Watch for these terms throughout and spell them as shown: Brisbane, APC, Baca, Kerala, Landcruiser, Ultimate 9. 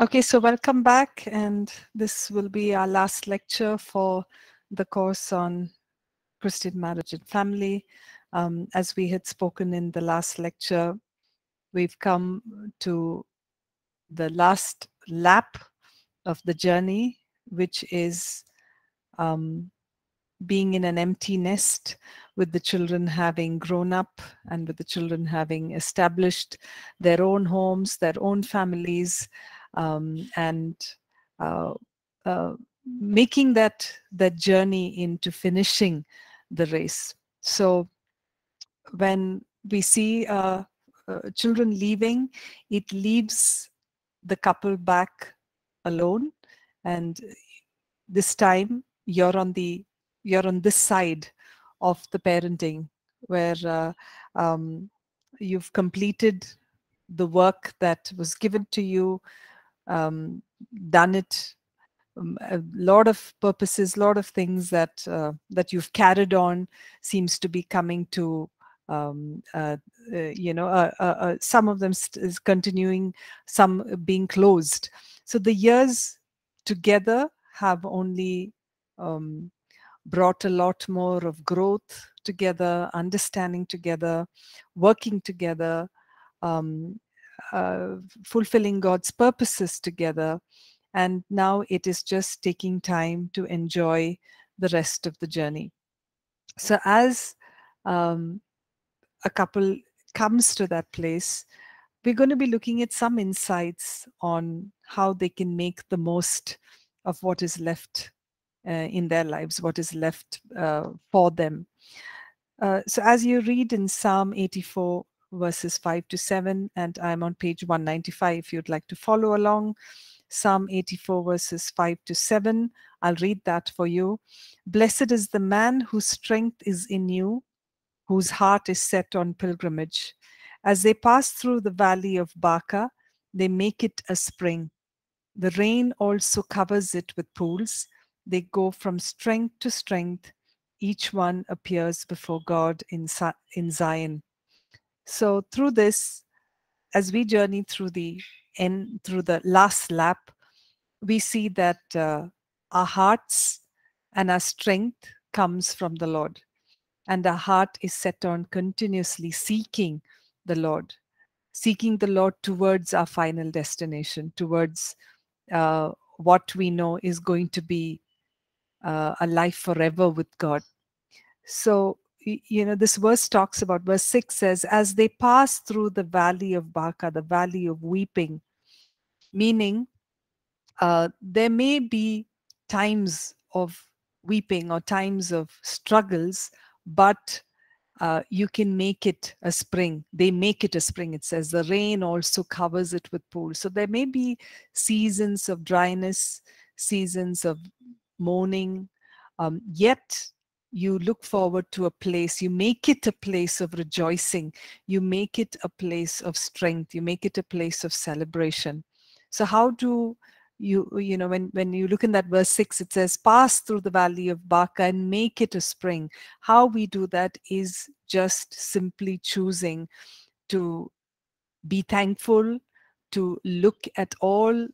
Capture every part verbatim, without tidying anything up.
Okay, so welcome back, and this will be our last lecture for the course on Christian marriage and family. Um, as we had spoken in the last lecture, we've come to the last lap of the journey, which is um, being in an empty nest, with the children having grown up and with the children having established their own homes, their own families, Um, and uh, uh, making that that journey into finishing the race. So when we see uh, uh, children leaving, it leaves the couple back alone, and this time you're on the you're on this side of the parenting, where uh, um, you've completed the work that was given to you. Um, done it, um, a lot of purposes, a lot of things that uh, that you've carried on seems to be coming to, um, uh, uh, you know, uh, uh, uh, some of them st is continuing, some being closed. So the years together have only um, brought a lot more of growth together, understanding together, working together, um, Uh, fulfilling God's purposes together, and now it is just taking time to enjoy the rest of the journey. So as um, a couple comes to that place, we're going to be looking at some insights on how they can make the most of what is left uh, in their lives, what is left uh, for them. Uh, so as you read in Psalm eighty-four, verses five to seven, and I'm on page one ninety-five if you'd like to follow along. Psalm eighty-four, verses five to seven. I'll read that for you. Blessed is the man whose strength is in you, whose heart is set on pilgrimage. As they pass through the valley of Baca, they make it a spring. The rain also covers it with pools. They go from strength to strength. Each one appears before God in in Zion. So through this, as we journey through the end, through the last lap, we see that uh, our hearts and our strength comes from the Lord, and our heart is set on continuously seeking the Lord, seeking the Lord towards our final destination, towards uh, what we know is going to be uh, a life forever with God. So, you know, this verse talks about, verse six says, as they pass through the valley of Baca, the valley of weeping, meaning uh, there may be times of weeping or times of struggles, but uh, you can make it a spring. They make it a spring. It says the rain also covers it with pools. So there may be seasons of dryness, seasons of mourning, um, yet you look forward to a place, you make it a place of rejoicing, you make it a place of strength, you make it a place of celebration. So how do you, you know, when, when you look in that verse six, it says, pass through the valley of Baca and make it a spring. How we do that is just simply choosing to be thankful, to look at all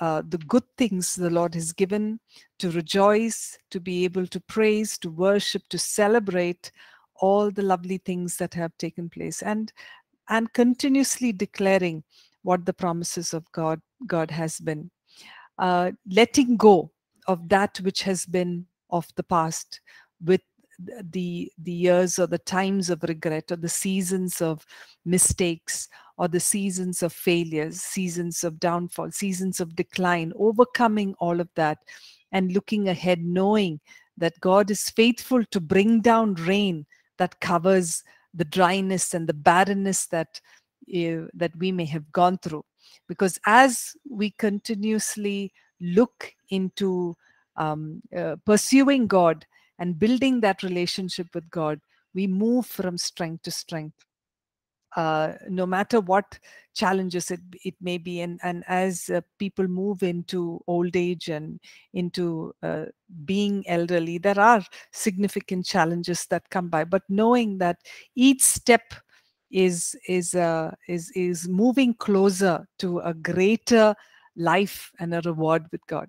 Uh, the good things the Lord has given, to rejoice, to be able to praise, to worship, to celebrate all the lovely things that have taken place, and and continuously declaring what the promises of God God has been, uh, letting go of that which has been of the past, with the the years or the times of regret or the seasons of mistakes, or the seasons of failures, seasons of downfall, seasons of decline, overcoming all of that and looking ahead, knowing that God is faithful to bring down rain that covers the dryness and the barrenness that, uh, that we may have gone through. Because as we continuously look into um, uh, pursuing God and building that relationship with God, we move from strength to strength. Uh, no matter what challenges it, it may be. And, and as uh, people move into old age and into uh, being elderly, there are significant challenges that come by. But knowing that each step is, is, uh, is, is moving closer to a greater life and a reward with God.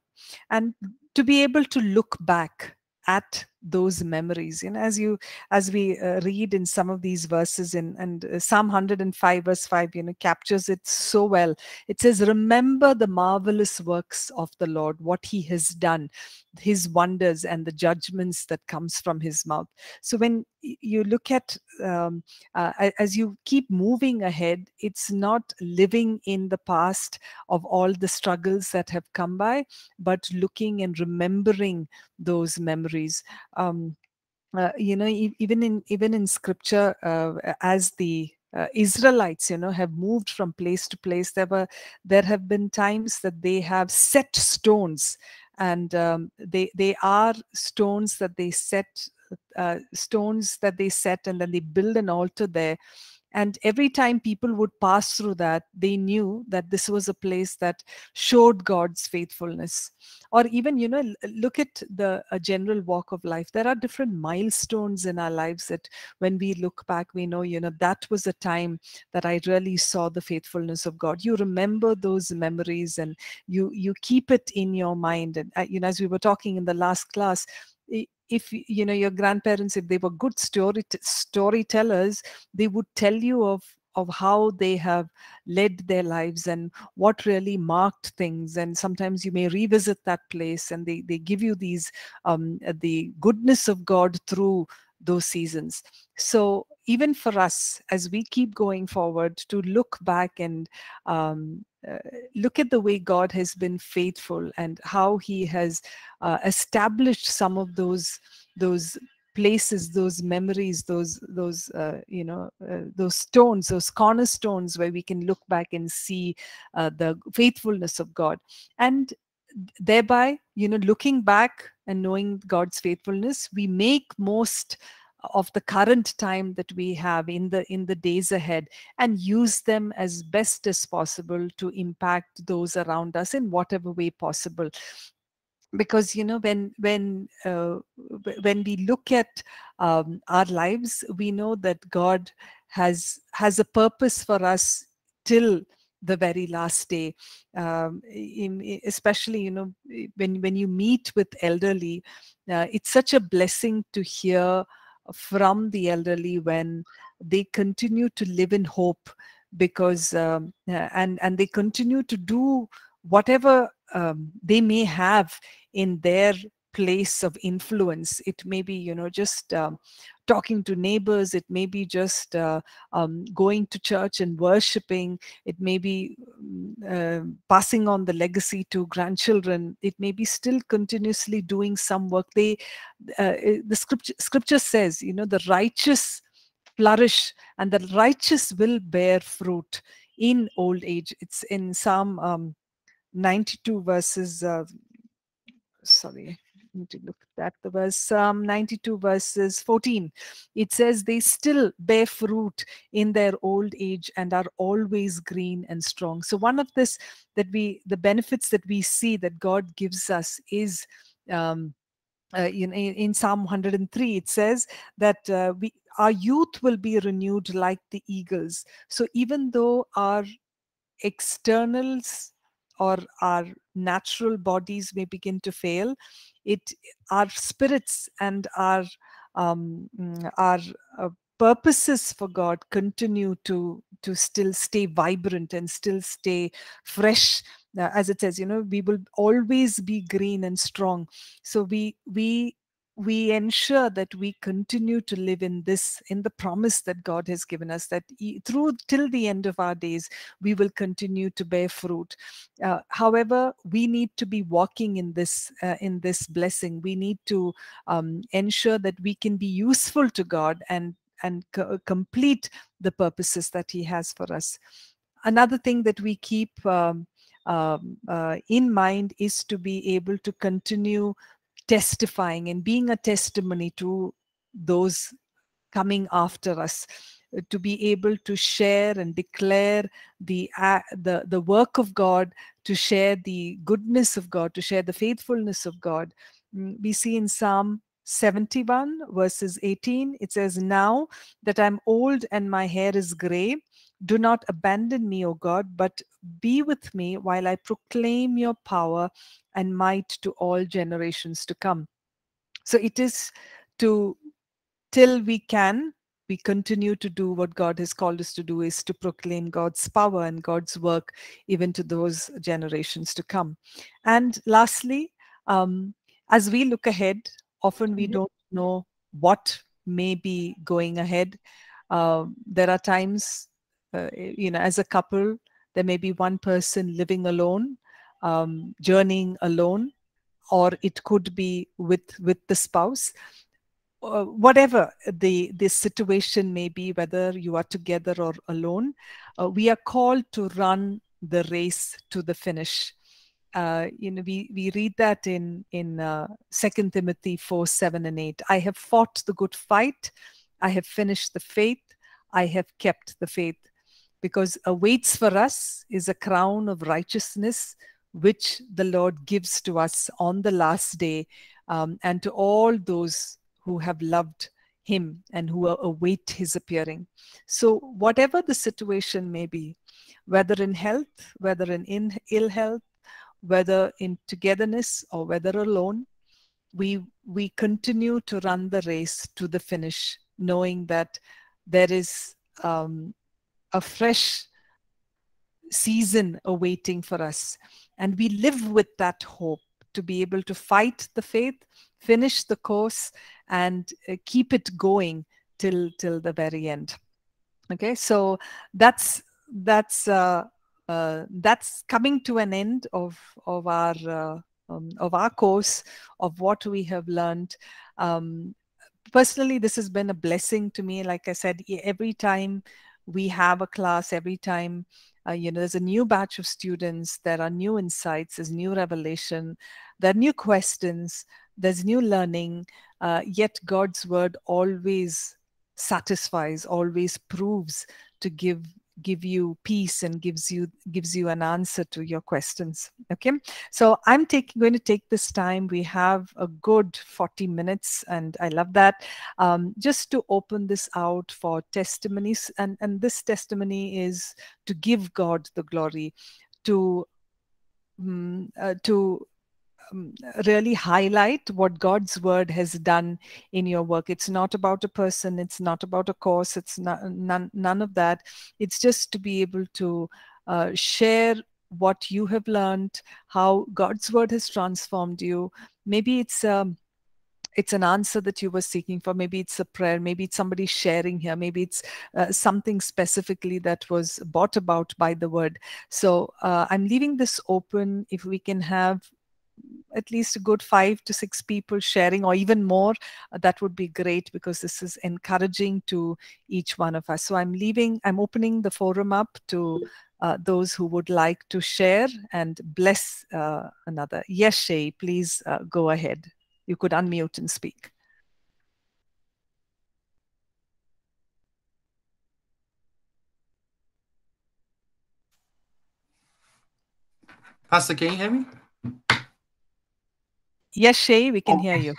And to be able to look back at those memories, you know, as you as we uh, read in some of these verses, in and uh, Psalm one oh five verse five, you know, captures it so well. It says, "Remember the marvelous works of the Lord, what He has done, His wonders, and the judgments that comes from His mouth." So when you look at um, uh, as you keep moving ahead, it's not living in the past of all the struggles that have come by, but looking and remembering those memories. Um, uh, you know, e even in even in Scripture, uh, as the uh, Israelites, you know, have moved from place to place, there were there have been times that they have set stones, and um, they they are stones that they set. Uh, stones that they set, and then they build an altar there. And every time people would pass through that, they knew that this was a place that showed God's faithfulness. Or even, you know, look at the a general walk of life. There are different milestones in our lives that when we look back, we know, you know, that was a time that I really saw the faithfulness of God. You remember those memories and you, you keep it in your mind. And, uh, you know, as we were talking in the last class, it, if, you know, your grandparents, if they were good story storytellers, they would tell you of of how they have led their lives and what really marked things. And sometimes you may revisit that place, and they they give you these um, the goodness of God through those seasons. So even for us, as we keep going forward, to look back and um, uh, look at the way God has been faithful and how He has uh, established some of those those places, those memories, those those uh, you know uh, those stones, those cornerstones where we can look back and see uh, the faithfulness of God, and thereby, you know, looking back and knowing God's faithfulness, we make most of the current time that we have in the in the days ahead, and use them as best as possible to impact those around us in whatever way possible. Because, you know, when when uh, when we look at um, our lives, we know that God has has a purpose for us till the very last day. Um, in, especially, you know, when when you meet with elderly, uh, it's such a blessing to hear from the elderly when they continue to live in hope, because um, and and they continue to do whatever um, they may have in their place of influence. It may be, you know, just um, talking to neighbors. It may be just uh, um, going to church and worshiping. It may be uh, passing on the legacy to grandchildren. It may be still continuously doing some work. They, uh, the scripture, scripture says, you know, the righteous flourish and the righteous will bear fruit in old age. It's in Psalm um, ninety-two verses, uh, sorry. to look at that, the verse, Psalm ninety-two verses fourteen, it says, "They still bear fruit in their old age and are always green and strong." So one of this that we, the benefits that we see that God gives us is, um, uh, in, in Psalm one oh three, it says that uh, we, our youth will be renewed like the eagles. So even though our externals or our natural bodies may begin to fail, it our spirits and our um, our uh, purposes for God continue to to still stay vibrant and still stay fresh. Uh, as it says, you know, we will always be green and strong. So we we we ensure that we continue to live in this, in the promise that God has given us, that through till the end of our days, we will continue to bear fruit. Uh, however, we need to be walking in this, uh, in this blessing. We need to um, ensure that we can be useful to God and, and co- complete the purposes that He has for us. Another thing that we keep um, um, uh, in mind is to be able to continue testifying and being a testimony to those coming after us, to be able to share and declare the uh, the the work of God, to share the goodness of God, to share the faithfulness of God. We see in Psalm seventy-one verses eighteen, it says, "Now that I'm old and my hair is gray, Do not abandon me, O God, but be with me while I proclaim your power and might to all generations to come. So it is to, till we can, we continue to do what God has called us to do, is to proclaim God's power and God's work even to those generations to come. And lastly, um, as we look ahead, often we mm-hmm. don't know what may be going ahead. Uh, there are times, uh, you know, as a couple, there may be one person living alone, um, journeying alone, or it could be with, with the spouse. Uh, whatever the, the situation may be, whether you are together or alone, uh, we are called to run the race to the finish. Uh, you know, we, we read that in, in uh, Second Timothy four, seven and eight. I have fought the good fight. I have finished the faith. I have kept the faith. Because awaits for us is a crown of righteousness, which the Lord gives to us on the last day, um, and to all those who have loved him and who await his appearing. So whatever the situation may be, whether in health, whether in, in ill health, whether in togetherness or whether alone, we, we continue to run the race to the finish, knowing that there is um, a fresh season awaiting for us. And we live with that hope to be able to fight the faith, finish the course, and uh, keep it going till till the very end. Okay, so that's that's uh, uh, that's coming to an end of of our uh, um, of our course, of what we have learned. Um, personally, this has been a blessing to me. Like I said, every time we have a class, every time Uh, you know, there's a new batch of students, there are new insights, there's new revelation, there are new questions, there's new learning, uh, yet God's word always satisfies, always proves to give give you peace and gives you gives you an answer to your questions. Okay, so I'm taking going to take this time. We have a good forty minutes, and I love that, um, just to open this out for testimonies, and and this testimony is to give God the glory, to um, uh, to Um, really highlight what God's word has done in your work. It's not about a person, it's not about a course, it's not, none, none of that. It's just to be able to uh, share what you have learned, how God's word has transformed you. Maybe it's um, it's an answer that you were seeking for. Maybe it's a prayer. Maybe it's somebody sharing here. Maybe it's uh, something specifically that was brought about by the word. So uh, I'm leaving this open. If we can have at least a good five to six people sharing, or even more, uh, that would be great, because this is encouraging to each one of us. So I'm leaving, I'm opening the forum up to uh, those who would like to share and bless uh, another. Yes, Shay, please uh, go ahead. You could unmute and speak. Pastor, can you hear me? Yes, Shay, we can hear you.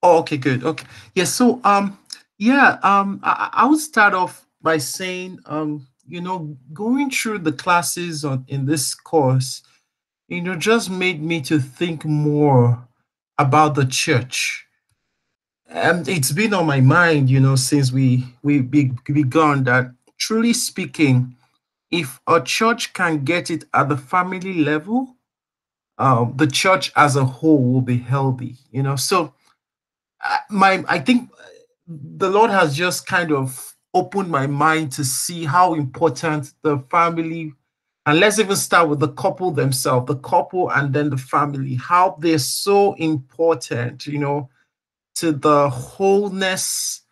Oh, okay, good. Okay, yes. So, um, yeah, um, I, I would start off by saying, um, you know, going through the classes on in this course, you know, just made me to think more about the church, and it's been on my mind, you know, since we we be, begun that. Truly speaking, if a church can get it at the family level, Um, the church as a whole will be healthy, you know. So, uh, my I think the Lord has just kind of opened my mind to see how important the family, and let's even start with the couple themselves, the couple and then the family, how they're so important, you know, to the wholeness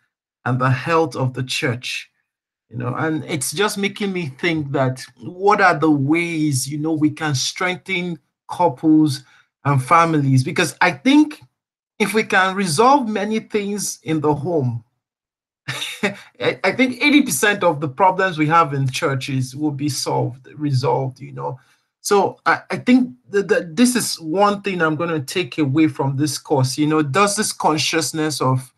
and the health of the church, you know. And it's just making me think that what are the ways, you know, we can strengthen couples and families, because I think if we can resolve many things in the home, I, I think eighty percent of the problems we have in churches will be solved, resolved, you know. So I, I think that, that this is one thing I'm going to take away from this course, you know, does this consciousness of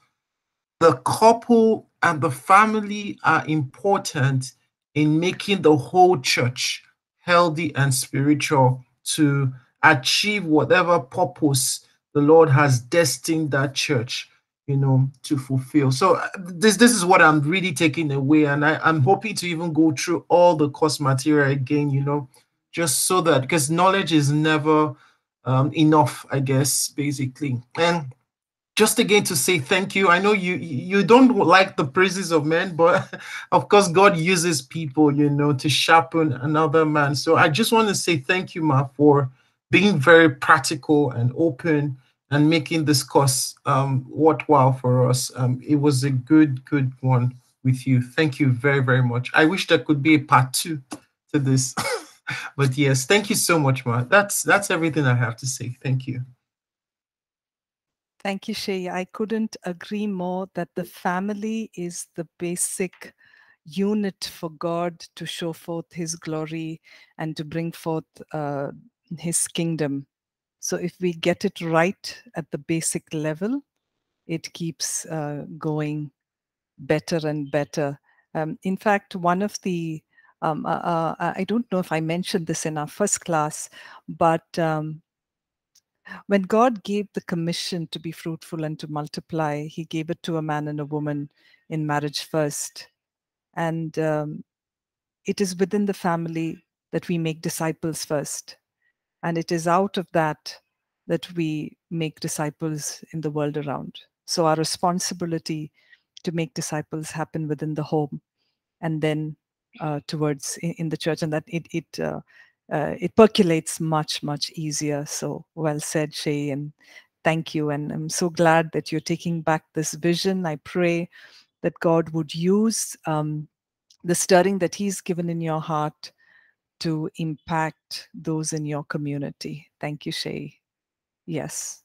the couple and the family are important in making the whole church healthy and spiritual to achieve whatever purpose the Lord has destined that church, you know, to fulfill. So this this is what I'm really taking away, and I, I'm hoping to even go through all the course material again, you know, just so that, because knowledge is never um, enough, I guess, basically. And just again to say thank you. I know you you don't like the praises of men, but of course God uses people, you know, to sharpen another man. So I just want to say thank you, Ma, for being very practical and open, and making this course um, worthwhile for us. Um, it was a good, good one with you. Thank you very, very much. I wish there could be a part two to this, but yes, thank you so much, Ma. That's that's everything I have to say. Thank you. Thank you, Shea. I couldn't agree more that the family is the basic unit for God to show forth His glory and to bring forth uh, His kingdom. So if we get it right at the basic level, it keeps uh, going better and better. Um, in fact, one of the, um, uh, uh, I don't know if I mentioned this in our first class, but um, when God gave the commission to be fruitful and to multiply, He gave it to a man and a woman in marriage first. And um, it is within the family that we make disciples first. And it is out of that that we make disciples in the world around. So our responsibility to make disciples happen within the home, and then uh, towards in, in the church, and that it it uh, uh, it percolates much much easier. So well said, Shea, and thank you. And I'm so glad that you're taking back this vision. I pray that God would use um, the stirring that He's given in your heart to impact those in your community. Thank you, Shea. Yes.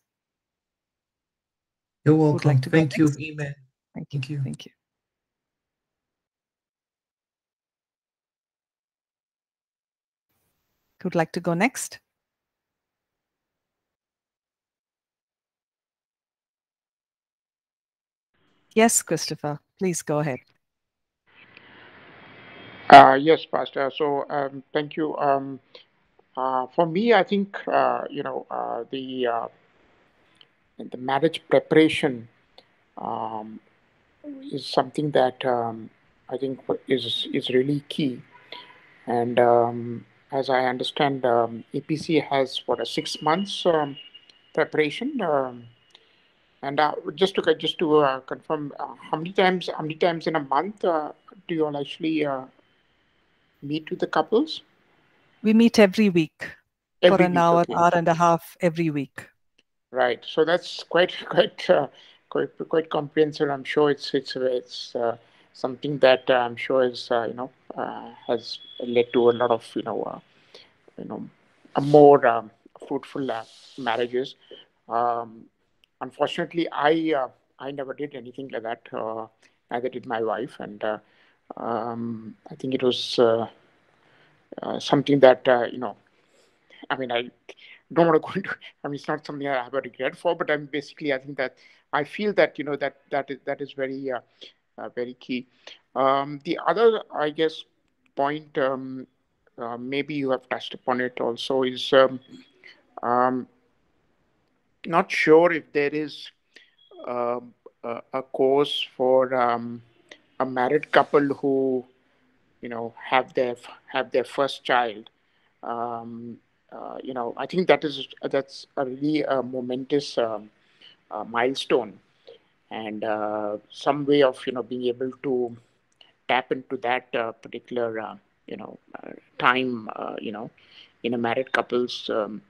You're welcome. Like Thank, you. Thank you. Amen. Thank you. Thank you. Who'd like to go next? Yes, Christopher, please go ahead. Uh, yes, Pastor. So um, thank you. Um, uh, for me, I think uh, you know uh, the uh, the marriage preparation um, is something that um, I think is is really key. And um, as I understand, um, A P C has what a six months um, preparation. Um, and uh, just to just to uh, confirm, uh, how many times how many times in a month uh, do you all actually uh, meet with the couples? We meet every week every for an week, hour, okay. hour and a half every week. Right. So that's quite, quite, uh, quite, quite comprehensive. I'm sure it's it's it's uh, something that uh, I'm sure is uh, you know uh, has led to a lot of you know uh, you know a more um, fruitful uh, marriages. Um, unfortunately, I uh, I never did anything like that. Uh, neither did my wife, and. Uh, Um, I think it was uh, uh, something that, uh, you know, I mean, I don't want to go into, I mean, it's not something I have a regret for, but I'm basically, I think that I feel that, you know, that that is, that is very, uh, uh, very key. Um, the other, I guess, point, um, uh, maybe you have touched upon it also, is um, um, not sure if there is uh, a, a course for... Um, a married couple who, you know, have their have their first child, um, uh, you know, I think that is that's a really a momentous um, uh, milestone, and uh, some way of you know being able to tap into that uh, particular uh, you know uh, time uh, you know in a married couple's um,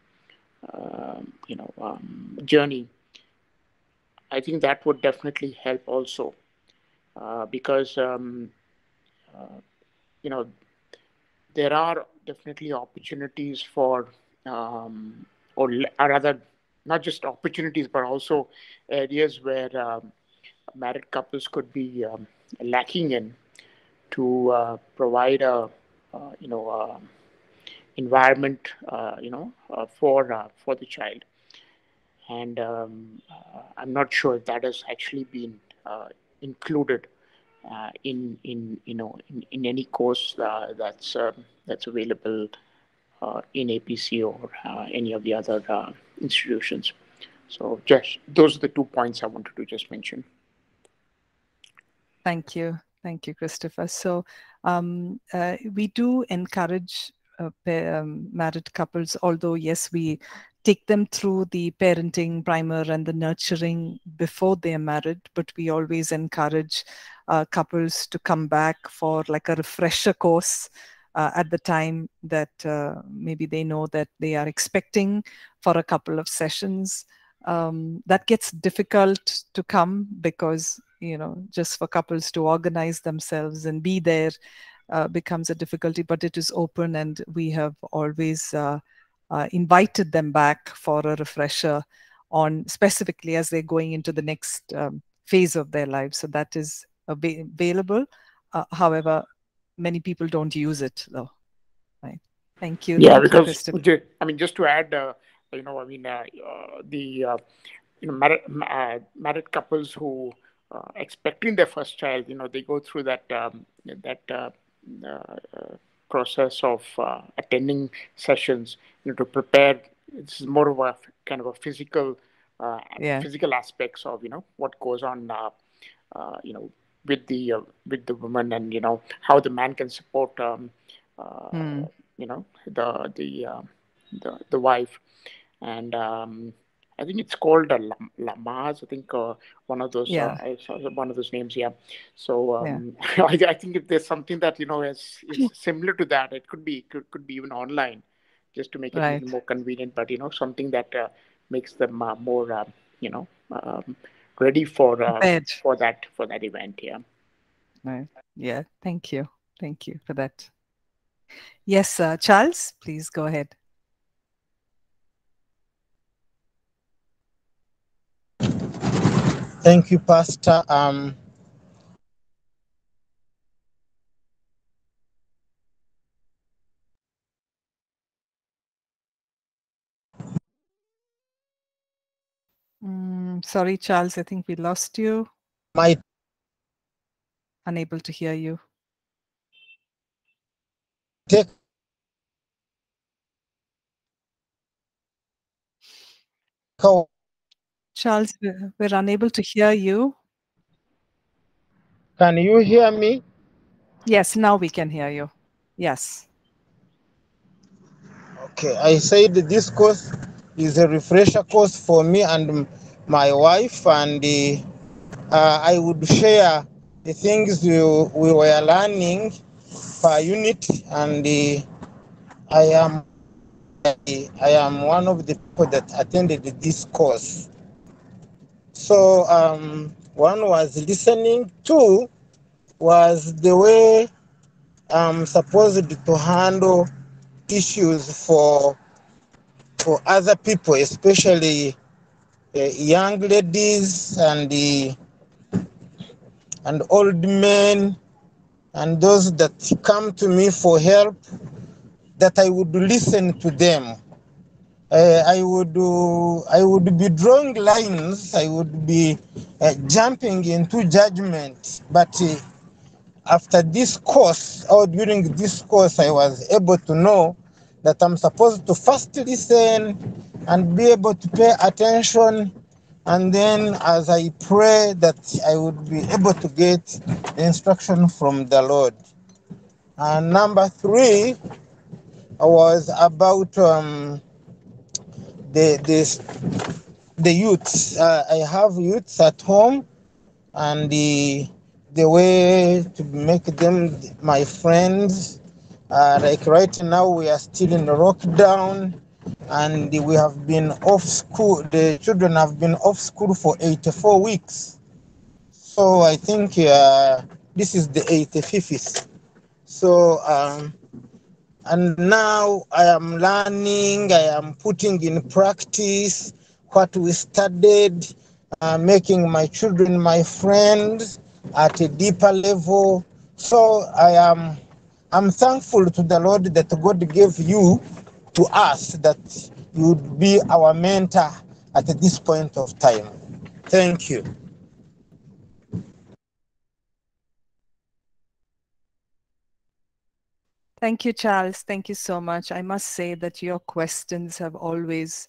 uh, you know um, journey. I think that would definitely help also. Uh, because, um, uh, you know, there are definitely opportunities for, um, or, or rather, not just opportunities, but also areas where um, married couples could be um, lacking in to uh, provide a, uh, you know, uh, environment, uh, you know, uh, for, uh, for the child. And um, uh, I'm not sure if that has actually been uh, included uh, in in you know in, in any course uh, that's uh, that's available uh, in A P C or uh, any of the other uh, institutions. So just those are the two points I wanted to just mention. Thank you, thank you, Christopher. So um, uh, we do encourage uh, pair, um, married couples, although yes, we take them through the parenting primer and the nurturing before they are married, but we always encourage uh, couples to come back for like a refresher course uh, at the time that uh, maybe they know that they are expecting, for a couple of sessions. Um, that gets difficult to come because, you know, just for couples to organize themselves and be there uh, becomes a difficulty, but it is open and we have always uh, Uh, invited them back for a refresher on specifically as they're going into the next um, phase of their lives. So that is available. Uh, however, many people don't use it though. Right. Thank you. Yeah, Thank because you, I mean, just to add, uh, you know, I mean, uh, uh, the uh, you know married, uh, married couples who uh, expecting their first child, you know, they go through that um, that. Uh, uh, process of uh, attending sessions, you know, to prepare. It's more of a kind of a physical, uh, yeah. physical aspects of, you know, what goes on, uh, uh, you know, with the uh, with the woman, and you know how the man can support, um, uh, mm. you know, the the uh, the, the wife, and um, I think it's called uh, Lamas. I think uh, one of those, yeah. uh, one of those names. Yeah. So um, yeah. I, I think if there's something that you know is, is similar to that, it could be could, could be even online, just to make it right. more convenient. But you know, something that uh, makes them uh, more, uh, you know, um, ready for uh, for that for that event. Yeah. Right. Yeah. Thank you. Thank you for that. Yes, uh, Charles, please go ahead. Thank you, Pastor. Um, mm, sorry, Charles, I think we lost you. My unable to hear you. Take oh. Charles, we're unable to hear you. Can you hear me? Yes, now we can hear you. Yes. Okay, I said this course is a refresher course for me and my wife, and uh, I would share the things we, we were learning per unit, and uh, I am I am one of the people that attended this course. So um, one was listening, two was the way I'm supposed to handle issues for, for other people, especially uh, young ladies and, uh, and old men and those that come to me for help, that I would listen to them. Uh, I would uh, I would be drawing lines. I would be uh, jumping into judgment. But uh, after this course, or during this course, I was able to know that I'm supposed to first listen and be able to pay attention, and then as I pray, that I would be able to get instruction from the Lord. And number three was about. Um, The, the, the youths, uh, I have youths at home, and the, the way to make them my friends, uh, like right now we are still in lockdown, and we have been off school, the children have been off school for eighty-four weeks. So I think uh, this is the eighty-fifth. So, um, and now I am learning, I am putting in practice what we studied, uh, making my children my friends at a deeper level. So I am I'm thankful to the Lord that God gave you to us, that you would be our mentor at this point of time. Thank you. Thank you, Charles. Thank you so much. I must say that your questions have always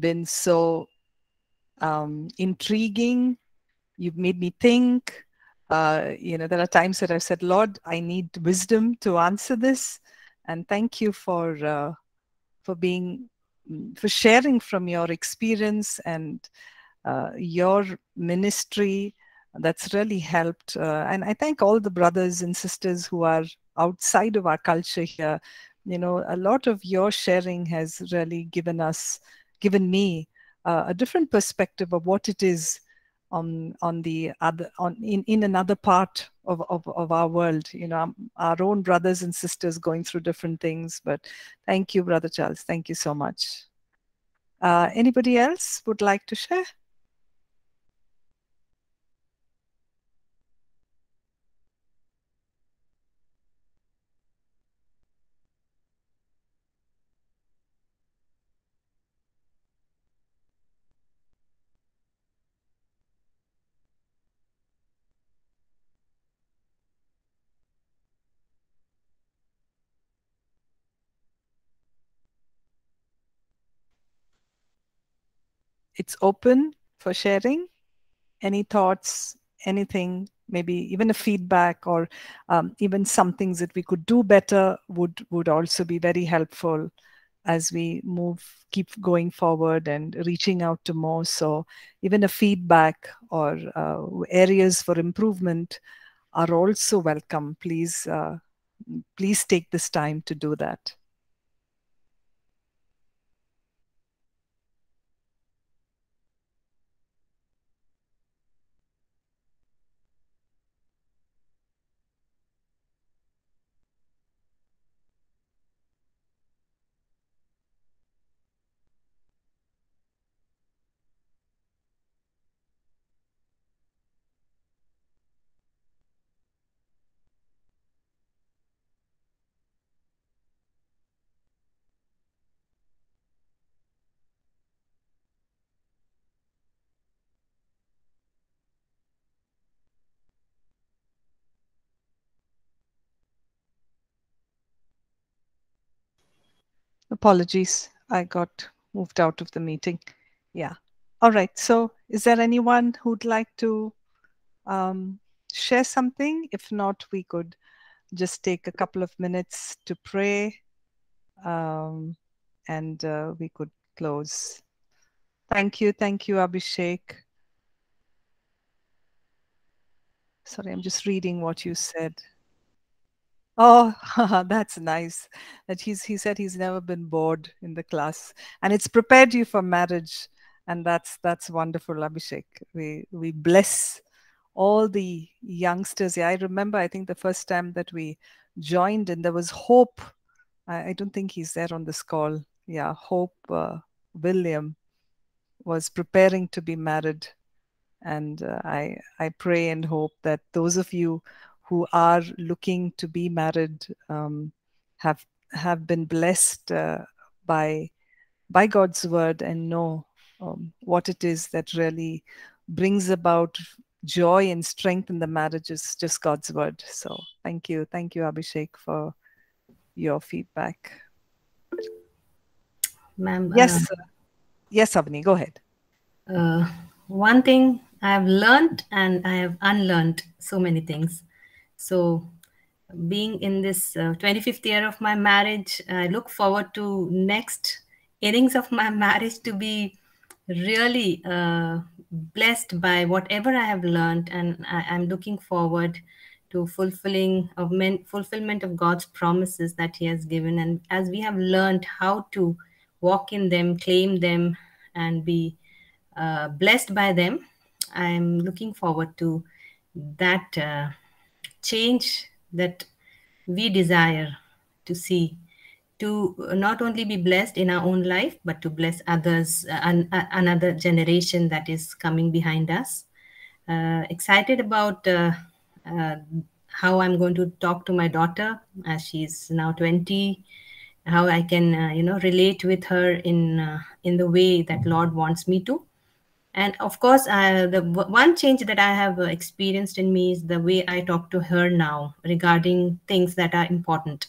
been so um, intriguing. You've made me think. Uh, you know, there are times that I've said, Lord, I need wisdom to answer this. And thank you for uh, for being for sharing from your experience and uh, your ministry. That's really helped. Uh, and I thank all the brothers and sisters who are outside of our culture here. You know, a lot of your sharing has really given us, given me uh, a different perspective of what it is on on the other, on in, in another part of, of, of our world. You know, our own brothers and sisters going through different things. But thank you, Brother Charles. Thank you so much. Uh, anybody else would like to share? It's open for sharing. Any thoughts, anything, maybe even a feedback or um, even some things that we could do better would, would also be very helpful as we move, keep going forward and reaching out to more. So even a feedback or uh, areas for improvement are also welcome. Please, uh, please take this time to do that. Apologies, I got moved out of the meeting. Yeah. All right. So is there anyone who'd like to um, share something? If not, we could just take a couple of minutes to pray um, and uh, we could close. Thank you. Thank you, Abhishek. Sorry, I'm just reading what you said. Oh, that's nice. That he's he said he's never been bored in the class, and it's prepared you for marriage, and that's that's wonderful, Abhishek. We we bless all the youngsters. Yeah, I remember. I think the first time that we joined, and there was Hope. I, I don't think he's there on this call. Yeah, Hope uh, William was preparing to be married, and uh, I I pray and hope that those of you who are looking to be married um, have have been blessed uh, by by God's word and know um, what it is that really brings about joy and strength in the marriage is just God's word. So thank you, thank you, Abhishek, for your feedback. Ma'am, yes, uh, yes, Avani, go ahead. Uh, one thing I have learned and I have unlearned so many things. So being in this uh, twenty-fifth year of my marriage, I look forward to next innings of my marriage to be really uh, blessed by whatever I have learned. And I, I'm looking forward to fulfilling of men, fulfillment of God's promises that he has given. And as we have learned how to walk in them, claim them, and be uh, blessed by them, I'm looking forward to that uh, change that we desire to see, to not only be blessed in our own life, but to bless others and uh, another generation that is coming behind us. Uh, excited about uh, uh, how I'm going to talk to my daughter as she's now twenty, how I can uh, you know, relate with her in, uh, in the way that Lord wants me to. And of course, uh, the one change that I have experienced in me is the way I talk to her now regarding things that are important.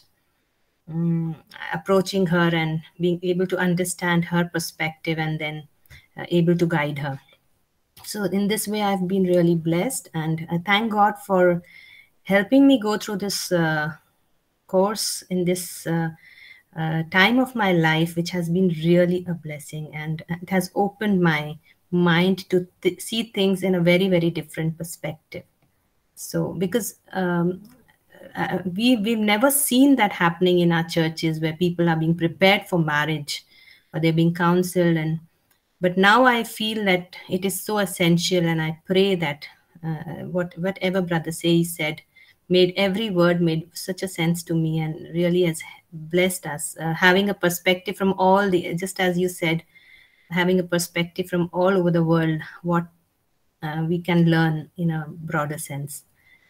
um, approaching her and being able to understand her perspective and then uh, able to guide her. So in this way, I've been really blessed, and I thank God for helping me go through this uh, course in this uh, uh, time of my life, which has been really a blessing, and it has opened my mind to th- see things in a very, very different perspective. So because um, uh, we, we've never seen that happening in our churches, where people are being prepared for marriage or they're being counseled. And but now I feel that it is so essential, and I pray that uh, what whatever Brother Seyi said made every word made such a sense to me, and really has blessed us. Uh, having a perspective from all the, just as you said, having a perspective from all over the world, what uh, we can learn in a broader sense.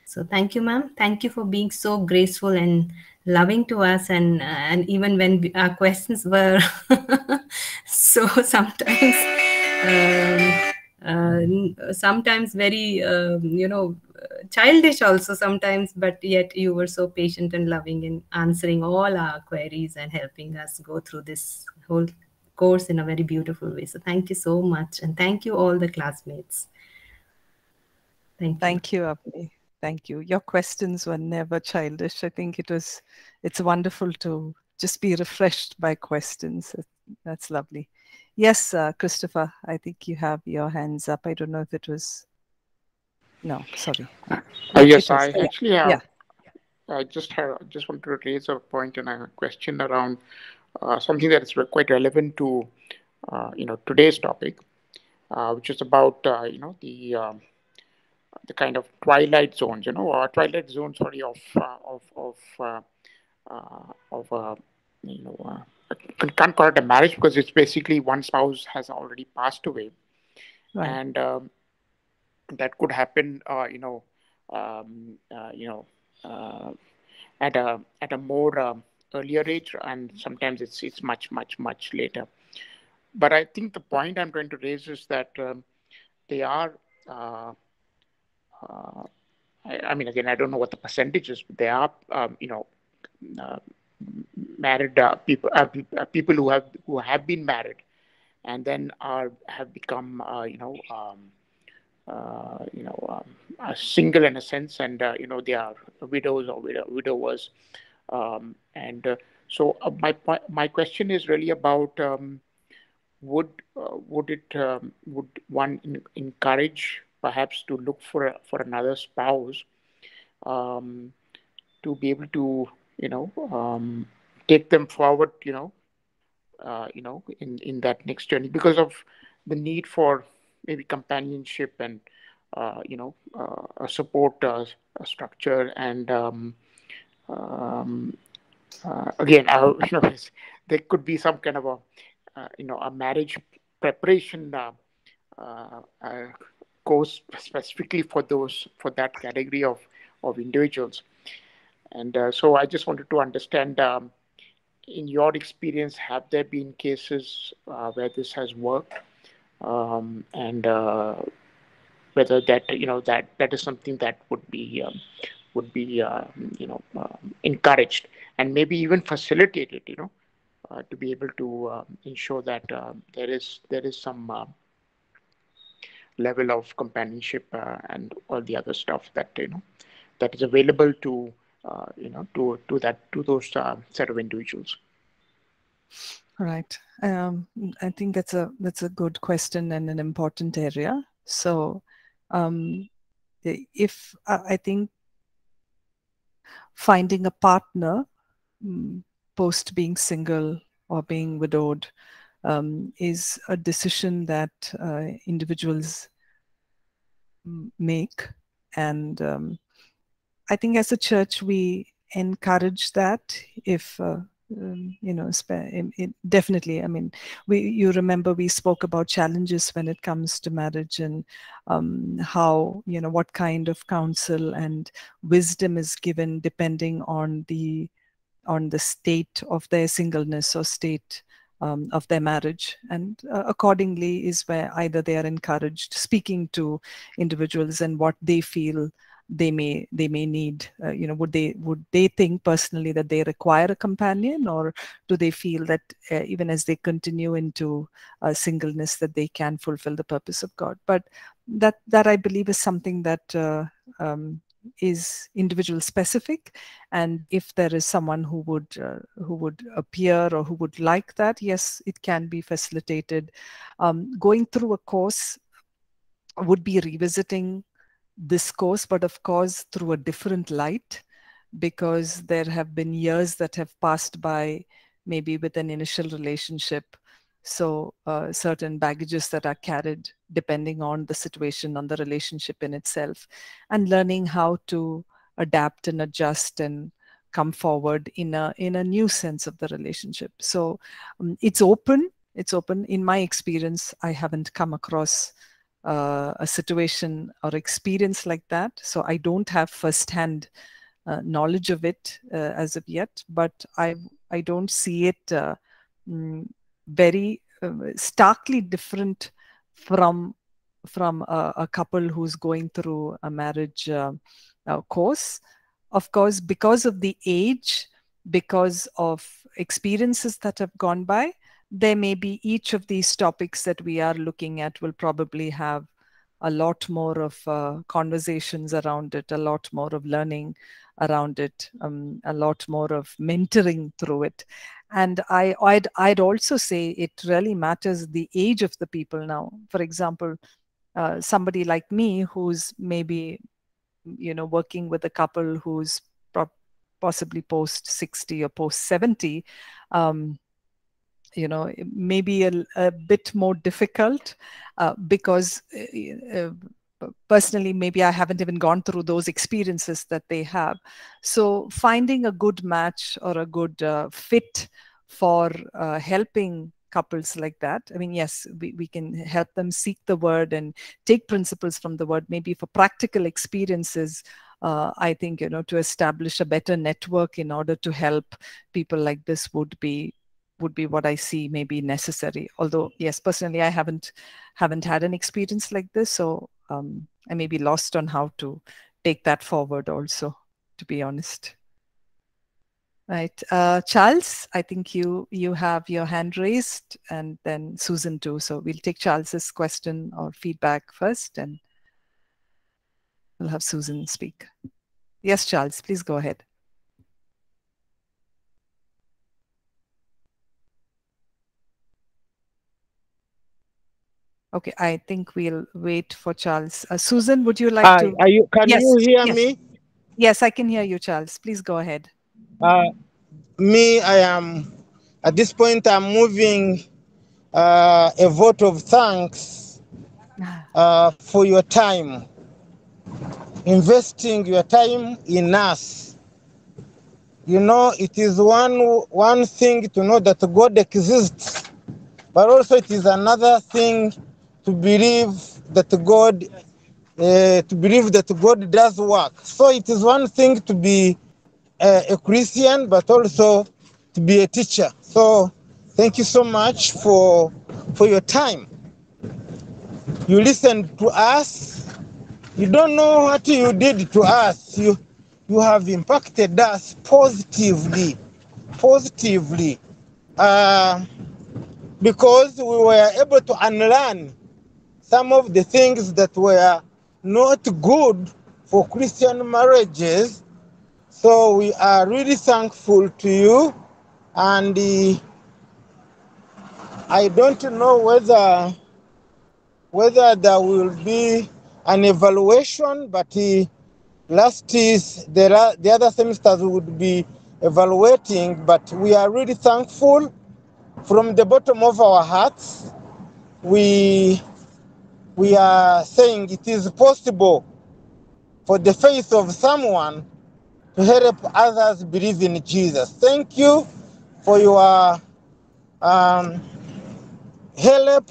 So thank you, ma'am. Thank you for being so graceful and loving to us, and uh, and even when we, our questions were so sometimes um, uh, sometimes very um, you know childish also sometimes, but yet you were so patient and loving in answering all our queries and helping us go through this whole course in a very beautiful way. So thank you so much, and thank you all the classmates. Thank you. Thank you, Abhi. Thank you. Your questions were never childish. I think it was, it's wonderful to just be refreshed by questions. That's lovely. Yes, uh, Christopher, I think you have your hands up. I don't know if it was, no, sorry. Uh, yes, was, I yeah. actually have, yeah. I just have, just wanted to raise a point and a question around uh, something that is quite relevant to, uh, you know, today's topic, uh, which is about, uh, you know, the, um, the kind of twilight zones, you know, or twilight zone, sorry, of uh, of of uh, uh, of uh, you know, uh, I can't call it a marriage, because it's basically one spouse has already passed away, right. And um, that could happen, uh, you know, um, uh, you know, uh, at a at a more um, earlier age, and sometimes it's it's much much much later. But I think the point I'm trying to raise is that um, they are. Uh, Uh, I, I mean, again, I don't know what the percentage is, but they are, um, you know, uh, married uh, people, uh, people who have who have been married, and then are have become, uh, you know, um, uh, you know, um, single in a sense, and uh, you know, they are widows or widow, widowers, um, and uh, so uh, my my question is really about um, would uh, would it um, would one in, encourage. Perhaps to look for a, for another spouse, um, to be able to, you know, um, take them forward, you know, uh, you know, in, in that next journey, because of the need for maybe companionship and, uh, you know, uh, a support uh, a structure. And um, um, uh, again, I, you know, there could be some kind of a, uh, you know, a marriage preparation uh, uh, uh, course specifically for those for that category of of individuals, and uh, so I just wanted to understand, um, in your experience, have there been cases uh, where this has worked, um, and uh, whether that you know that that is something that would be um, would be uh, you know uh, encouraged and maybe even facilitated, you know, uh, to be able to uh, ensure that uh, there is there is some uh, level of companionship uh, and all the other stuff that you know that is available to uh, you know to to that to those uh, set of individuals. All right, um, I think that's a that's a good question and an important area. So, um, if uh, I think finding a partner post being single or being widowed. Um, is a decision that uh, individuals make. And um, I think as a church, we encourage that if, uh, um, you know, it, it, definitely. I mean, we you remember we spoke about challenges when it comes to marriage and um, how, you know, what kind of counsel and wisdom is given depending on the, on the state of their singleness or state Um, of their marriage, and uh, accordingly is where either they are encouraged speaking to individuals and what they feel they may they may need. Uh, you know, would they would they think personally that they require a companion, or do they feel that uh, even as they continue into uh, singleness, that they can fulfill the purpose of God? But that that I believe is something that uh, um, is individual specific, and if there is someone who would uh, who would appear or who would like that, yes, it can be facilitated. Um, going through a course would be revisiting this course, but of course through a different light, because there have been years that have passed by, maybe with an initial relationship. So uh, certain baggages that are carried depending on the situation, on the relationship in itself, and learning how to adapt and adjust and come forward in a, in a new sense of the relationship. So um, it's open, it's open. In my experience, I haven't come across uh, a situation or experience like that. So I don't have firsthand uh, knowledge of it uh, as of yet, but I, I don't see it uh, mm, very uh, starkly different from from a, a couple who's going through a marriage uh, uh, course. Of course, because of the age, because of experiences that have gone by, there may be each of these topics that we are looking at will probably have a lot more of uh, conversations around it, a lot more of learning around it, um, a lot more of mentoring through it. And I, I'd, I'd also say it really matters the age of the people now. For example, uh, somebody like me who's maybe, you know, working with a couple who's possibly post sixty or post seventy, um, you know, maybe a, a bit more difficult uh, because uh, personally, maybe I haven't even gone through those experiences that they have. So finding a good match or a good uh, fit for uh, helping couples like that. I mean, yes, we, we can help them seek the word and take principles from the word, maybe for practical experiences. Uh, I think, you know, to establish a better network in order to help people like this would be would be what I see may be necessary. Although, yes, personally, I haven't haven't had an experience like this. So um, I may be lost on how to take that forward also, to be honest. Right. Uh, Charles, I think you, you have your hand raised, and then Susan too. So we'll take Charles's question or feedback first, and we'll have Susan speak. Yes, Charles, please go ahead. Okay, I think we'll wait for Charles. Uh, Susan, would you like Hi, to? Are you, can yes, you hear yes. me? Yes, I can hear you, Charles. Please go ahead. Uh, me, I am, at this point, I'm moving uh, a vote of thanks uh, for your time, investing your time in us. You know, it is one, one thing to know that God exists, but also it is another thing to believe that God, uh, to believe that God does work. So it is one thing to be uh, a Christian, but also to be a teacher. So thank you so much for for your time. You listened to us. You don't know what you did to us. You you have impacted us positively, positively, uh, because we were able to unlearn some of the things that were not good for Christian marriages. So we are really thankful to you. And uh, I don't know whether, whether there will be an evaluation, but uh, last is there are, the other semesters would be evaluating, but we are really thankful from the bottom of our hearts. We We are saying it is possible for the faith of someone to help others believe in Jesus. Thank you for your um, help,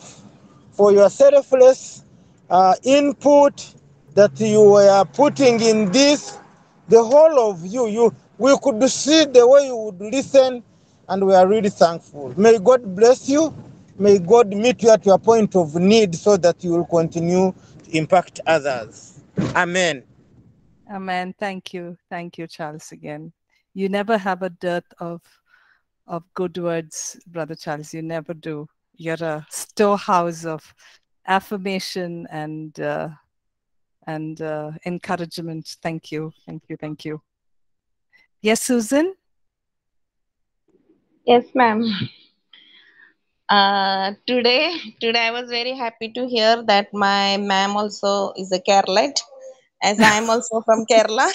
for your selfless uh, input that you were putting in this. The whole of you, you, we could see the way you would listen, and we are really thankful. May God bless you. May God meet you at your point of need so that you will continue to impact others. Amen. Amen. Thank you. Thank you, Charles, again. You never have a dearth of, of good words, Brother Charles. You never do. You're a storehouse of affirmation and uh, and uh, encouragement. Thank you. Thank you. Thank you. Yes, Susan? Yes, ma'am. Uh, today, today I was very happy to hear that my ma'am also is a Keralite, as I am also from Kerala,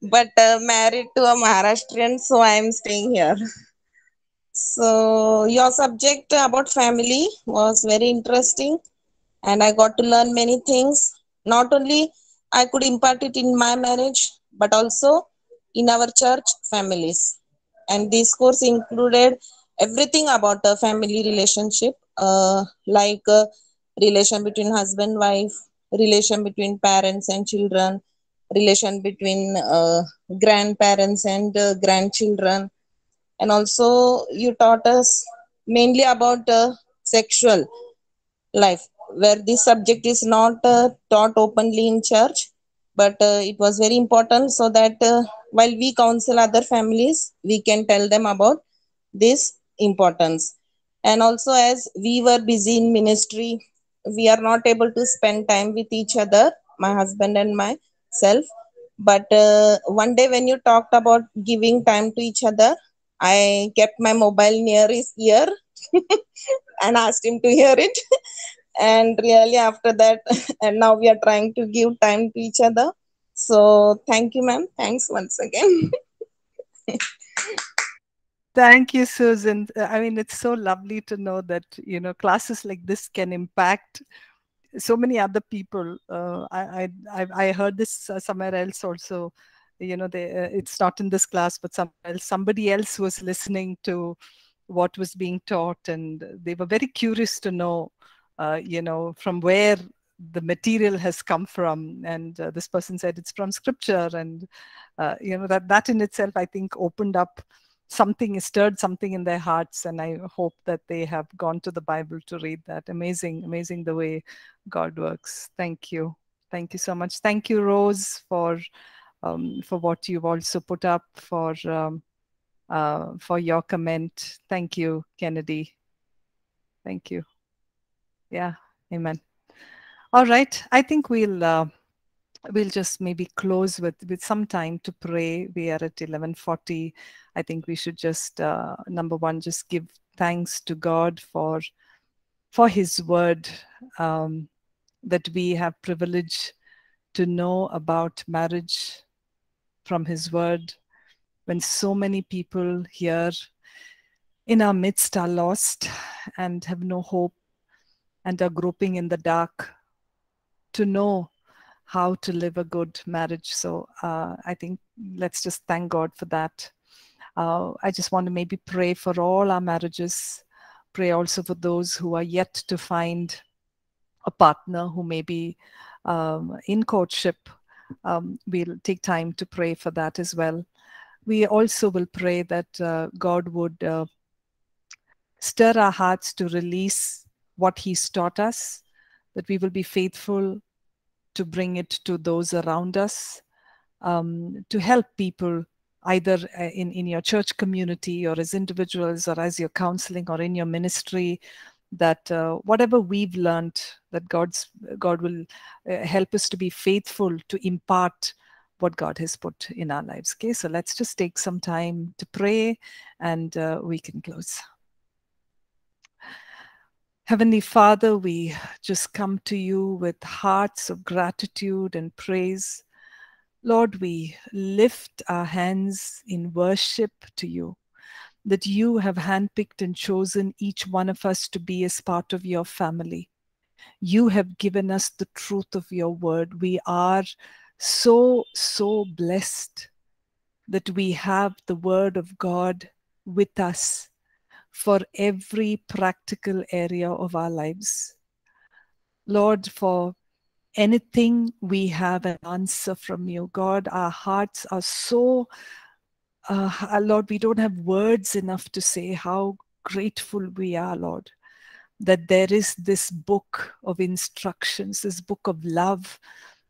but uh, married to a Maharashtrian, so I am staying here. So your subject about family was very interesting, and I got to learn many things. Not only I could impart it in my marriage, but also in our church families. And this course included everything about a family relationship, uh, like uh, relation between husband, wife, relation between parents and children, relation between uh, grandparents and uh, grandchildren. And also you taught us mainly about uh, sexual life, where this subject is not uh, taught openly in church, but uh, it was very important so that uh, while we counsel other families, we can tell them about this importance. And also, as we were busy in ministry, we are not able to spend time with each other, my husband and myself. But uh, one day when you talked about giving time to each other, I kept my mobile near his ear and asked him to hear it. And really after that, and now we are trying to give time to each other. So thank you, ma'am. Thanks once again. Thank you, Susan. I mean, it's so lovely to know that, you know, classes like this can impact so many other people. Uh, I, I I heard this somewhere else also, you know, they, uh, it's not in this class, but some, somebody else was listening to what was being taught, and they were very curious to know, uh, you know, from where the material has come from. And uh, this person said it's from scripture. And, uh, you know, that, that in itself, I think, opened up something, stirred something in their hearts, and I hope that they have gone to the Bible to read that. Amazing, amazing the way God works. Thank you. Thank you so much. Thank you, Rose, for um, for what you've also put up, for um, uh, for your comment. Thank you, Kennedy. Thank you. Yeah, amen. All right, I think we'll uh, we'll just maybe close with, with some time to pray. We are at eleven forty. I think we should just, uh, number one, just give thanks to God for, for his word, um, that we have privilege to know about marriage from his word, when so many people here in our midst are lost and have no hope and are groping in the dark, to know how to live a good marriage. So uh, I think let's just thank God for that. Uh, I just want to maybe pray for all our marriages, pray also for those who are yet to find a partner, who may be um, in courtship. Um, we'll take time to pray for that as well. We also will pray that uh, God would uh, stir our hearts to release what he's taught us, that we will be faithful to bring it to those around us, um, to help people either in, in your church community or as individuals or as your counseling or in your ministry, that uh, whatever we've learned, that God's, God will uh, help us to be faithful to impart what God has put in our lives. Okay, so let's just take some time to pray, and uh, we can close. Heavenly Father, we just come to you with hearts of gratitude and praise. Lord, we lift our hands in worship to you, that you have handpicked and chosen each one of us to be as part of your family. You have given us the truth of your word. We are so, so blessed that we have the word of God with us for every practical area of our lives. Lord, for anything we have an answer from you. God, our hearts are so, uh, Lord, we don't have words enough to say how grateful we are, Lord, that there is this book of instructions, this book of love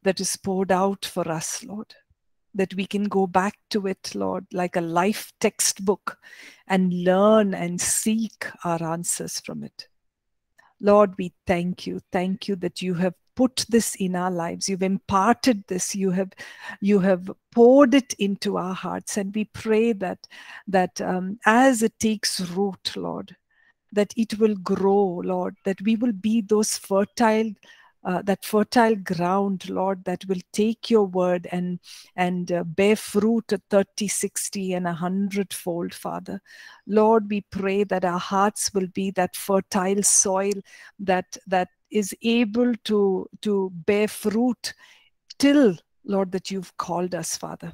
that is poured out for us, Lord, that we can go back to it, Lord, like a life textbook and learn and seek our answers from it. Lord, we thank you. Thank you that you have put this in our lives. You've imparted this. You have, you have poured it into our hearts. And we pray that, that um, as it takes root, Lord, that it will grow, Lord, that we will be those fertile, Uh, that fertile ground, Lord, that will take your word and, and uh, bear fruit at thirty, sixty and a hundredfold, Father. Lord, we pray that our hearts will be that fertile soil that, that is able to, to bear fruit till, Lord, that you've called us, Father.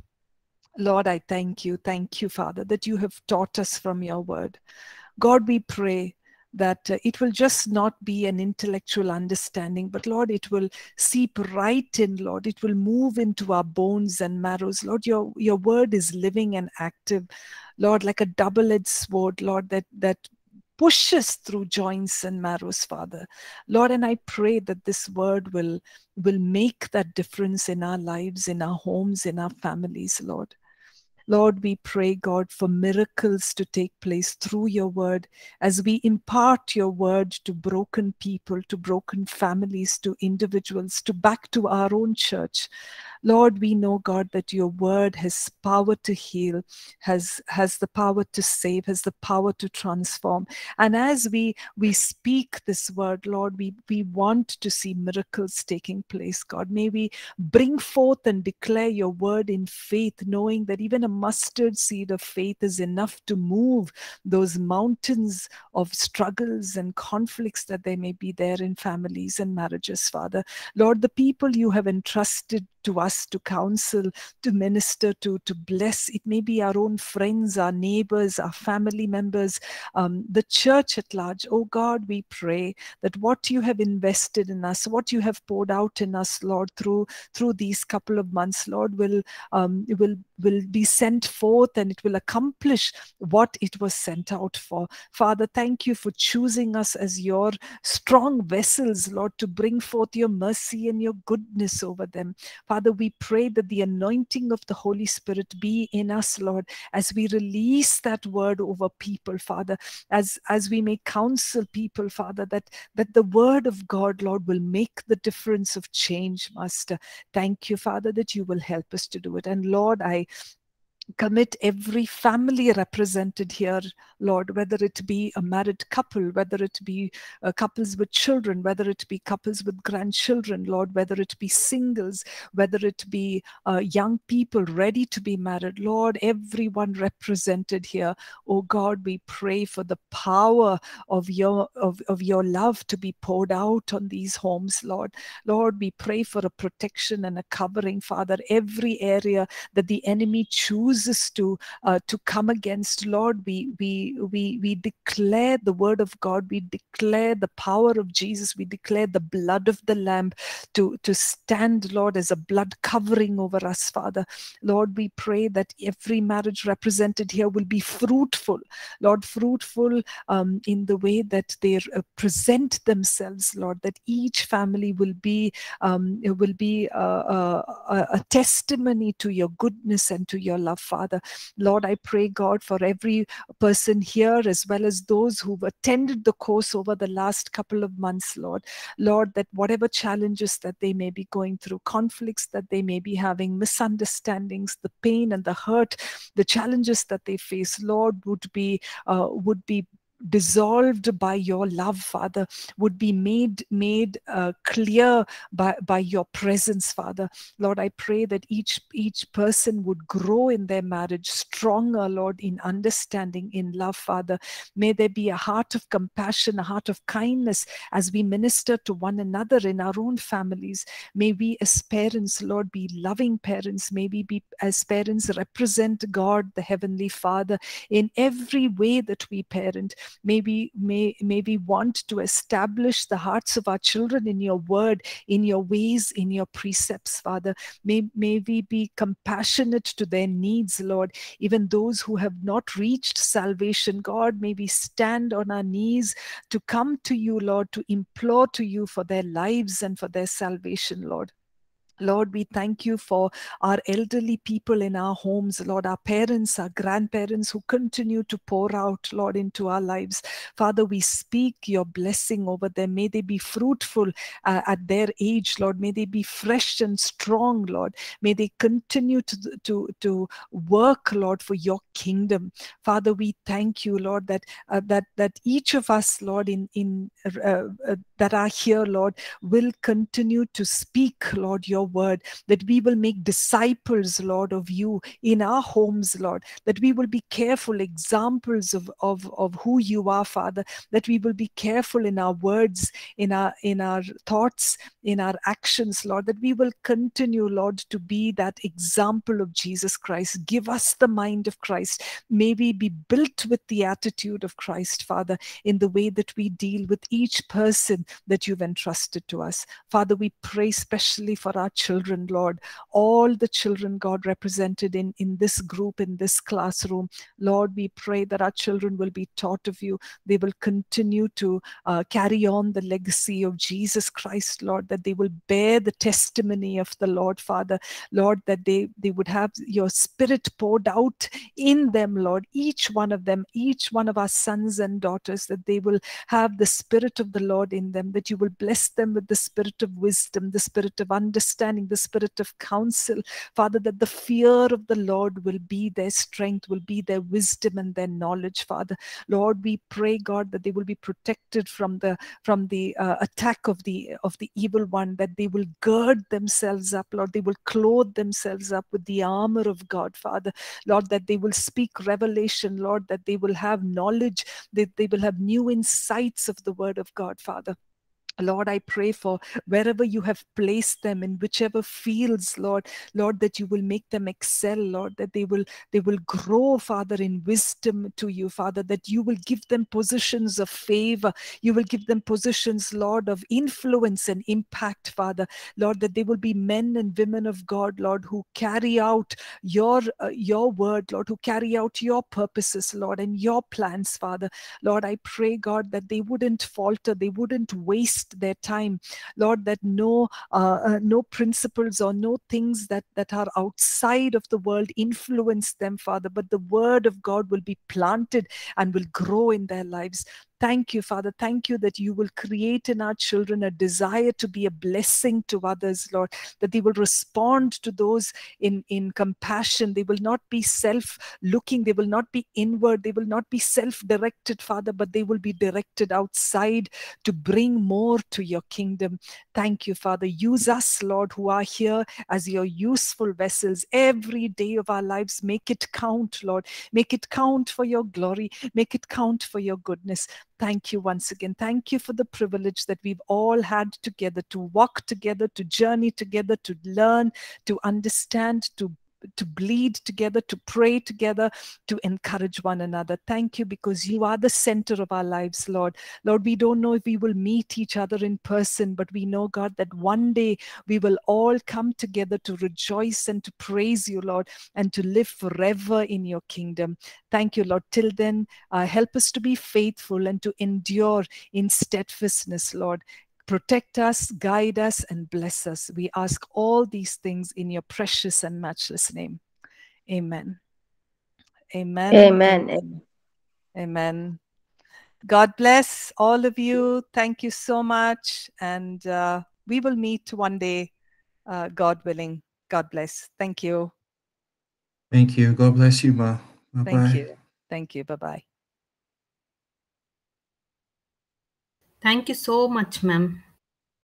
Lord, I thank you. Thank you, Father, that you have taught us from your word. God, we pray that uh, it will just not be an intellectual understanding, but Lord, it will seep right in, Lord. It will move into our bones and marrows. Lord, your, your word is living and active, Lord, like a double-edged sword, Lord, that, that pushes through joints and marrows, Father. Lord, and I pray that this word will, will make that difference in our lives, in our homes, in our families, Lord. Lord, we pray, God, for miracles to take place through your word as we impart your word to broken people, to broken families, to individuals, to back to our own church. Lord, we know, God, that your word has power to heal, has, has the power to save, has the power to transform. And as we, we speak this word, Lord, we, we want to see miracles taking place, God. May we bring forth and declare your word in faith, knowing that even among mustard seed of faith is enough to move those mountains of struggles and conflicts that they may be there in families and marriages, Father. Lord, the people you have entrusted to us to counsel, to minister to, to bless. It may be our own friends, our neighbors, our family members, um, the church at large. Oh God, we pray that what you have invested in us, what you have poured out in us, Lord, through through these couple of months, Lord, will um, will will be sent forth and it will accomplish what it was sent out for. Father, thank you for choosing us as your strong vessels, Lord, to bring forth your mercy and your goodness over them. Father, we pray that the anointing of the Holy Spirit be in us, Lord, as we release that word over people, Father, as, as we may counsel people, Father, that, that the word of God, Lord, will make the difference of change, Master. Thank you, Father, that you will help us to do it. And Lord, I commit every family represented here, Lord, whether it be a married couple, whether it be uh, couples with children, whether it be couples with grandchildren, Lord, whether it be singles, whether it be uh, young people ready to be married, Lord, everyone represented here. Oh God, we pray for the power of your, of, of your love to be poured out on these homes, Lord. Lord, we pray for a protection and a covering, Father, every area that the enemy chooses to uh, to come against, Lord, we we we we declare the word of God. We declare the power of Jesus. We declare the blood of the Lamb to to stand, Lord, as a blood covering over us, Father. Lord, we pray that every marriage represented here will be fruitful, Lord, fruitful um, in the way that they uh, present themselves, Lord. That each family will be um, will be a, a, a testimony to your goodness and to your love, Father. Lord, I pray, God, for every person here as well as those who've attended the course over the last couple of months, Lord. Lord, that whatever challenges that they may be going through, conflicts that they may be having, misunderstandings, the pain and the hurt, the challenges that they face, Lord, would be uh, would be dissolved by your love, Father, would be made made uh, clear by by your presence, Father. Lord, I pray that each each person would grow in their marriage stronger, Lord, in understanding, in love, Father. May there be a heart of compassion, a heart of kindness as we minister to one another in our own families. May we as parents, Lord, be loving parents. May we be as parents represent God, the Heavenly Father, in every way that we parent. May we, may, may we want to establish the hearts of our children in your word, in your ways, in your precepts, Father. May, may we be compassionate to their needs, Lord. Even those who have not reached salvation, God, may we stand on our knees to come to you, Lord, to implore to you for their lives and for their salvation, Lord. Lord, we thank you for our elderly people in our homes, Lord, our parents, our grandparents who continue to pour out, Lord, into our lives. Father, we speak your blessing over them. May they be fruitful uh, at their age, Lord. May they be fresh and strong, Lord. May they continue to, to, to work, Lord, for your kingdom. Father, we thank you, Lord, that, uh, that, that each of us, Lord, in, in, uh, uh, that are here, Lord, will continue to speak, Lord, your word, that we will make disciples, Lord, of you in our homes, Lord, that we will be careful examples of, of, of who you are, Father, that we will be careful in our words, in our, in our thoughts, in our actions, Lord, that we will continue, Lord, to be that example of Jesus Christ. Give us the mind of Christ. May we be built with the attitude of Christ, Father, in the way that we deal with each person that you've entrusted to us. Father, we pray specially for our children, Lord, all the children, God, represented in, in this group, in this classroom. Lord, we pray that our children will be taught of you. They will continue to uh, carry on the legacy of Jesus Christ, Lord, that they will bear the testimony of the Lord, Father, Lord, that they, they would have your spirit poured out in them, Lord, each one of them, each one of our sons and daughters, that they will have the spirit of the Lord in them, that you will bless them with the spirit of wisdom, the spirit of understanding, the spirit of counsel, Father, that the fear of the Lord will be their strength, will be their wisdom and their knowledge, Father. Lord, we pray, God, that they will be protected from the from the uh, attack of the of the evil one, that they will gird themselves up, Lord, they will clothe themselves up with the armor of God, Father, Lord, that they will speak revelation, Lord, that they will have knowledge, that they will have new insights of the word of God, Father. Lord, I pray for wherever you have placed them, in whichever fields, Lord, Lord, that you will make them excel, Lord, that they will, they will grow, Father, in wisdom to you, Father, that you will give them positions of favor. You will give them positions, Lord, of influence and impact, Father, Lord, that they will be men and women of God, Lord, who carry out your, uh, your word, Lord, who carry out your purposes, Lord, and your plans, Father. Lord, I pray, God, that they wouldn't falter, they wouldn't waste their time, Lord, that no uh, uh, no principles or no things that that are outside of the world influence them, Father, but the word of God will be planted and will grow in their lives. Thank you, Father. Thank you that you will create in our children a desire to be a blessing to others, Lord, that they will respond to those in, in compassion. They will not be self-looking. They will not be inward. They will not be self-directed, Father, but they will be directed outside to bring more to your kingdom. Thank you, Father. Use us, Lord, who are here as your useful vessels every day of our lives. Make it count, Lord. Make it count for your glory. Make it count for your goodness. Thank you once again. Thank you for the privilege that we've all had together to walk together, to journey together, to learn, to understand, to, to bleed together, to pray together, to encourage one another. Thank you because you are the center of our lives, Lord. Lord, we don't know if we will meet each other in person, but we know, God, that one day we will all come together to rejoice and to praise you, Lord, and to live forever in your kingdom. Thank you, Lord. Till then, uh, help us to be faithful and to endure in steadfastness, Lord. Protect us, guide us, and bless us. We ask all these things in your precious and matchless name. Amen. Amen. Amen. Amen. God bless all of you. Thank you so much. And uh, we will meet one day, uh, God willing. God bless. Thank you. Thank you. God bless you, Ma. Bye-bye. Thank you. Thank you. Bye-bye. Thank you so much, ma'am.